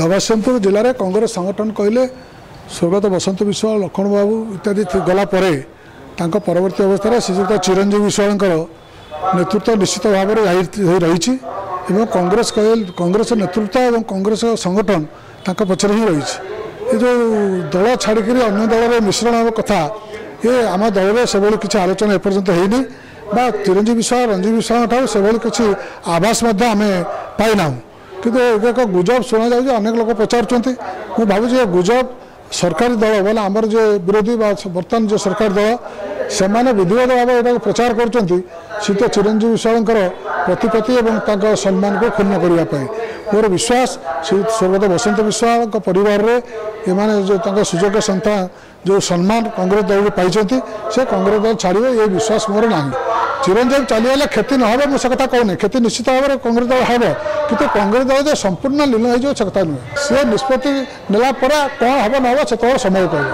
जगतसिंहपुर जिले में कांग्रेस संगठन कहले स्वर्गत बसंत विश्वाल लक्ष्मण बाबू इत्यादि गलापर परवर्त अवस्था श्रीजुक्त चिरंजीव विश्वाल नेतृत्व निश्चित भाव रही कांग्रेस कांग्रेस नेतृत्व और कांग्रेस संगठन तक पचर ही रही जो दल छाड़क अन्य दल मिश्रण कथा ये आम दल में सब किसी आलोचना एपर्तंत होनी चिरंजीव विश्वाल रंजीव विश्वाल ठाकुर से किसी आभास आम पाईना कितु एक गुजब शुणा जाए अनेक लोग पचार मु भाई गुजब सरकारी दल बोले आमर जो विरोधी बर्तमान जो सरकार दल से विधिवत भाव यहाँ प्रचार कर चिरंजीव विश्वाल प्रतिपत्ति और सम्मान को क्षुण्ण करने मोर विश्वास स्वर्गत बसंत विश्वाल परिवार में सुजोग संतान जो सम्मान कांग्रेस दल को पाई से कांग्रेस दल छाड़े ये विश्वास मोर ना चिरंजीव चलीगले क्षति न हो मुझे कथा कहूँ क्षति निश्चित भाव कांग्रेस दल हम कितु कांग्रेस दल जो संपूर्ण लीन हो कथा नुहे सी निष्पत्ति नेला कौन हम ना से समय कह